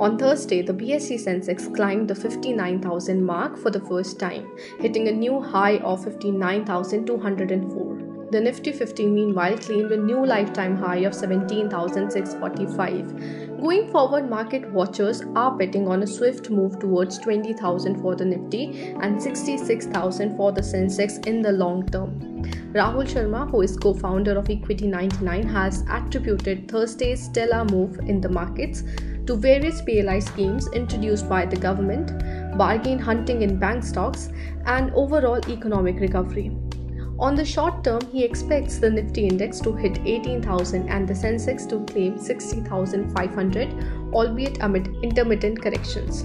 On Thursday, the BSE Sensex climbed the 59,000 mark for the first time, hitting a new high of 59,204. The Nifty 50 meanwhile claimed a new lifetime high of 17,645. Going forward, market watchers are betting on a swift move towards 20,000 for the Nifty and 66,000 for the Sensex in the long term. Rahul Sharma, who is co-founder of Equity 99, has attributed Thursday's stellar move in the markets to various PLI schemes introduced by the government, bargain hunting in bank stocks, and overall economic recovery. On the short term, he expects the Nifty index to hit 18,000 and the Sensex to claim 60,500, albeit amid intermittent corrections.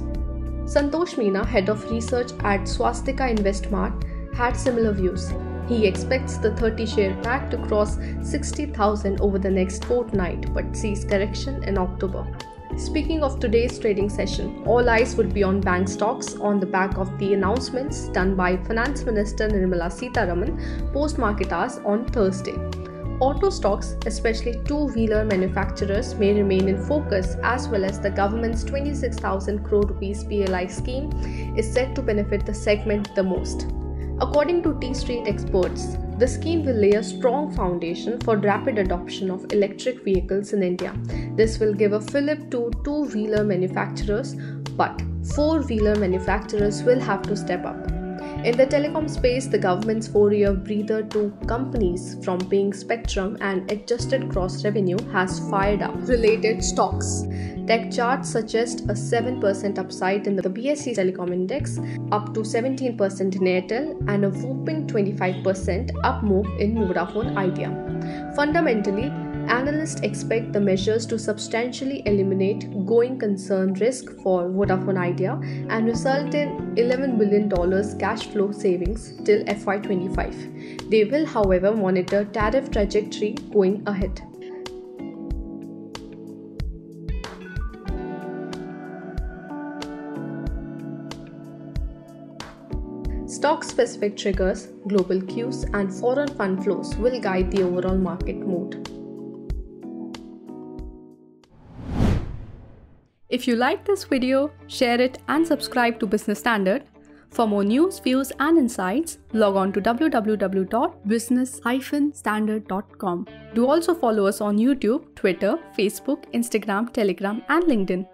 Santosh Meena, head of research at Swastika Investmart, had similar views. He expects the 30-share pack to cross 60,000 over the next fortnight but sees correction in October. Speaking of today's trading session, all eyes would be on bank stocks on the back of the announcements done by Finance Minister Nirmala Sitharaman post-market hours on Thursday. Auto stocks, especially two-wheeler manufacturers, may remain in focus, as well as the government's 26,000 crore rupees PLI scheme is said to benefit the segment the most. According to T Street experts, the scheme will lay a strong foundation for rapid adoption of electric vehicles in India. This will give a fillip to two-wheeler manufacturers, but four-wheeler manufacturers will have to step up. In the telecom space, the government's four-year breather to companies from paying spectrum and adjusted gross revenue has fired up related stocks. Tech charts suggest a 7% upside in the BSE Telecom Index, up to 17% in Airtel, and a whopping 25% up move in Vodafone Idea. Fundamentally, analysts expect the measures to substantially eliminate going concern risk for Vodafone Idea and result in $11 billion cash flow savings till FY25. They will, however, monitor tariff trajectory going ahead. Stock-specific triggers, global cues, and foreign fund flows will guide the overall market mood. If you like this video, share it and subscribe to Business Standard. For more news, views, and insights, log on to www.business-standard.com. Do also follow us on YouTube, Twitter, Facebook, Instagram, Telegram, and LinkedIn.